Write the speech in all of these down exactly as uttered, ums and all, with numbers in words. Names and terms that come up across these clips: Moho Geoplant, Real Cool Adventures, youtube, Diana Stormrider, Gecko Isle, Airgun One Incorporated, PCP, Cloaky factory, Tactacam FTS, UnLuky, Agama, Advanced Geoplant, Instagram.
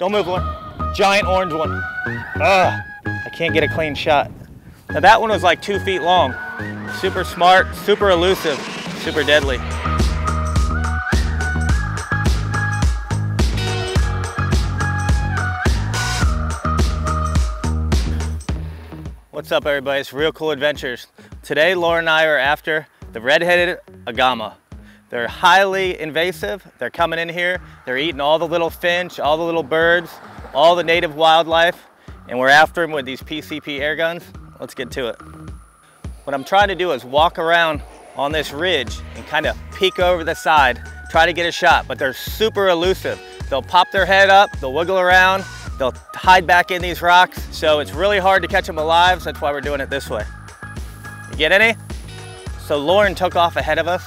Don't move one. Giant orange one. Ugh, I can't get a clean shot. Now that one was like two feet long. Super smart, super elusive, super deadly. What's up everybody, it's Real Cool Adventures. Today Laura and I are after the red-headed Agama. They're highly invasive, they're coming in here, they're eating all the little finch, all the little birds, all the native wildlife, and we're after them with these P C P air guns. Let's get to it. What I'm trying to do is walk around on this ridge and kind of peek over the side, try to get a shot, but they're super elusive. They'll pop their head up, they'll wiggle around, they'll hide back in these rocks, so it's really hard to catch them alive, so that's why we're doing it this way. You get any? So Lauren took off ahead of us,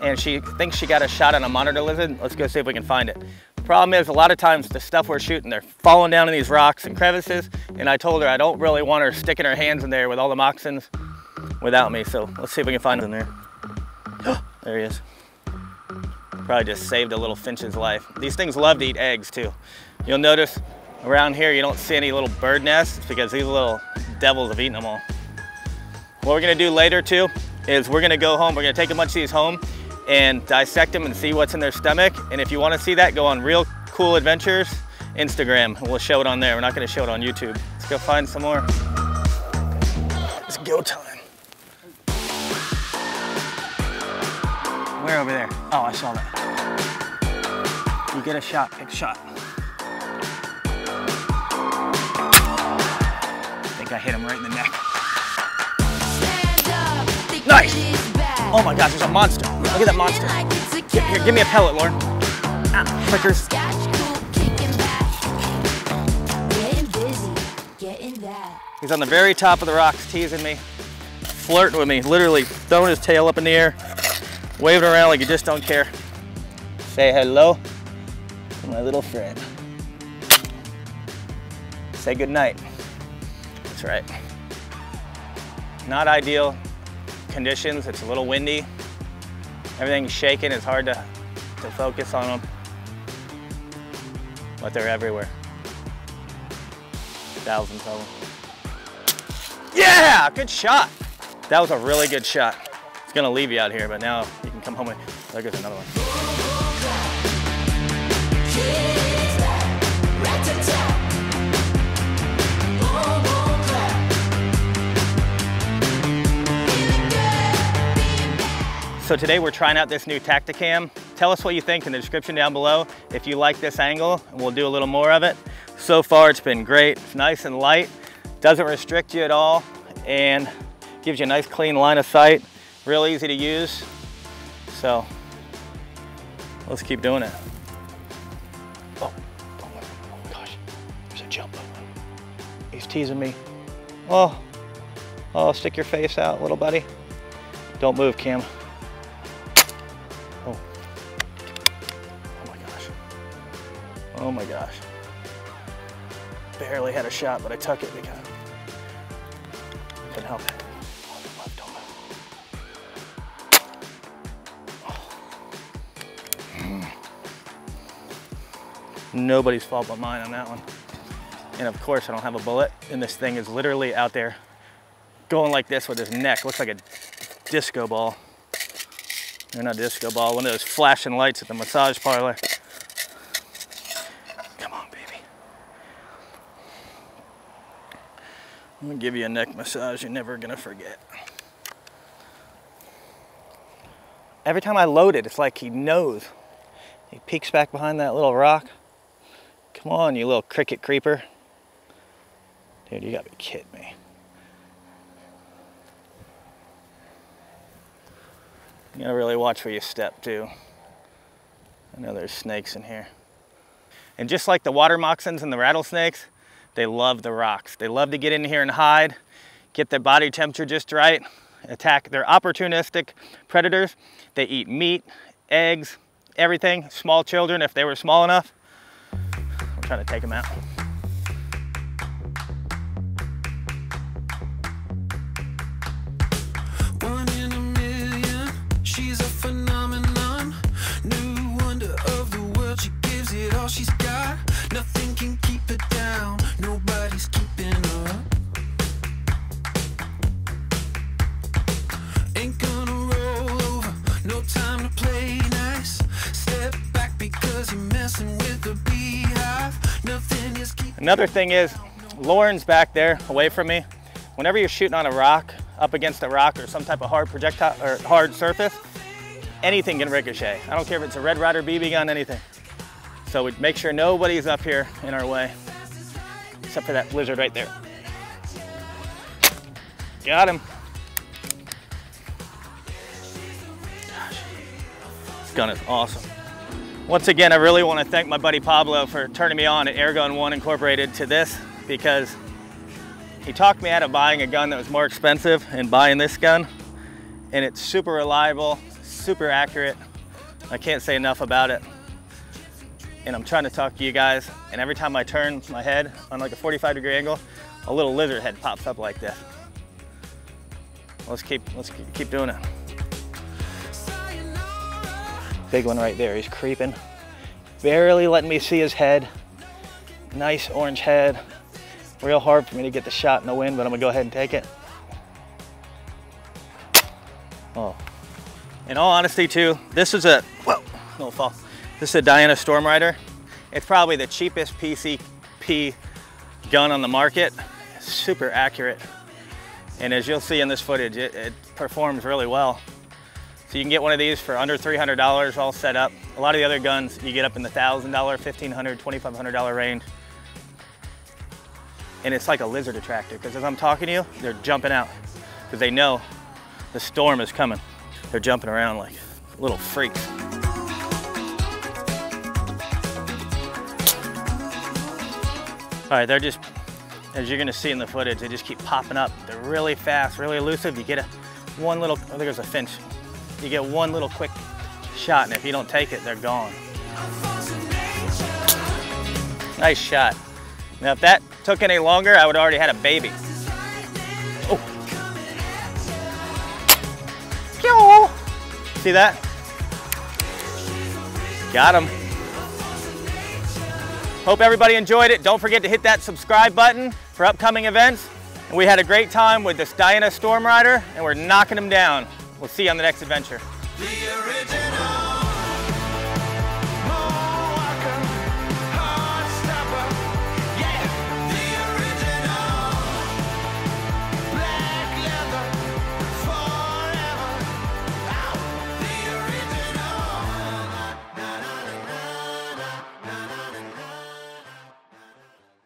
and she thinks she got a shot on a monitor lizard. Let's go see if we can find it. The problem is, a lot of times the stuff we're shooting, they're falling down in these rocks and crevices, and I told her I don't really want her sticking her hands in there with all the moccasins without me, so let's see if we can find him in there. There he is. Probably just saved a little finch's life. These things love to eat eggs too. You'll notice around here you don't see any little bird nests. It's because these little devils have eaten them all. What we're gonna do later too is we're gonna go home, we're gonna take a bunch of these home and dissect them and see what's in their stomach. And if you wanna see that, go on Real Cool Adventures Instagram. We'll show it on there. We're not gonna show it on YouTube. Let's go find some more. It's go time. Where over there? Oh, I saw that. You get a shot, pick a shot. I hit him right in the neck. Nice! Oh my gosh, there's a monster. Look at that monster. Here, here give me a pellet, Lauren. Ah, clickers. He's on the very top of the rocks, teasing me, flirting with me, literally throwing his tail up in the air, waving around like you just don't care. Say hello to my little friend. Say good night. That's right. Not ideal conditions. It's a little windy. Everything's shaking. It's hard to, to focus on them. But they're everywhere. Thousands of them. Yeah! Good shot! That was a really good shot. It's gonna leave you out here, but now you can come home with... There goes another one. So today we're trying out this new Tactacam. Tell us what you think in the description down below if you like this angle, and we'll do a little more of it. So far it's been great. It's nice and light, doesn't restrict you at all, and gives you a nice clean line of sight. Real easy to use. So let's keep doing it. Oh, oh my gosh, there's a jump. He's teasing me. Oh, oh, stick your face out, little buddy. Don't move, Cam. Oh my gosh. Barely had a shot, but I took it because I couldn't help it. Nobody's fault but mine on that one. And of course I don't have a bullet, and this thing is literally out there going like this with his neck. Looks like a disco ball. Or not a disco ball, one of those flashing lights at the massage parlor. I'm gonna give you a neck massage you're never gonna forget. Every time I load it, it's like he knows. He peeks back behind that little rock. Come on, you little cricket creeper. Dude, you gotta be kidding me. You gotta really watch where you step too. I know there's snakes in here. And just like the water moccasins and the rattlesnakes, they love the rocks. They love to get in here and hide, get their body temperature just right, attack. They're opportunistic predators. They eat meat, eggs, everything. Small children, if they were small enough. We're trying to take them out. One in a million, she's a phenomenon. New wonder of the world, she gives it all she's got. sky. Nothing can keep it down. Nobody's keeping up. Ain't gonna roll over. No time to play nice. Step back because you're messing with the beehive. Nothing is keeping. Another thing is, Lauren's back there away from me. Whenever you're shooting on a rock, up against a rock or some type of hard projectile or hard surface, anything can ricochet. I don't care if it's a Red Ryder B B gun, anything. So we make sure nobody's up here in our way, except for that lizard right there. Got him. Gosh, this gun is awesome. Once again, I really want to thank my buddy Pablo for turning me on at Airgun One Incorporated to this, because he talked me out of buying a gun that was more expensive and buying this gun. And it's super reliable, super accurate. I can't say enough about it. And I'm trying to talk to you guys, and every time I turn my head on like a forty-five degree angle, a little lizard head pops up like this. Let's keep, let's keep doing it. Big one right there, he's creeping. Barely letting me see his head. Nice orange head. Real hard for me to get the shot in the wind, but I'm gonna go ahead and take it. Oh, in all honesty too, this is a, whoa, no fall. This is a Diana Stormrider. It's probably the cheapest P C P gun on the market. It's super accurate. And as you'll see in this footage, it, it performs really well. So you can get one of these for under three hundred dollars all set up. A lot of the other guns, you get up in the one thousand dollar, fifteen hundred dollars, twenty-five hundred dollars range. And it's like a lizard attractor, because as I'm talking to you, they're jumping out because they know the storm is coming. They're jumping around like little freaks. All right, they're just, as you're gonna see in the footage, they just keep popping up. They're really fast, really elusive. You get a one little, I think there's a finch. You get one little quick shot, and if you don't take it, they're gone. Nice shot. Now, if that took any longer, I would already had a baby. Oh. See that? Got him. Hope everybody enjoyed it. Don't forget to hit that subscribe button for upcoming events. And we had a great time with this Diana Stormrider, and we're knocking them down. We'll see you on the next adventure.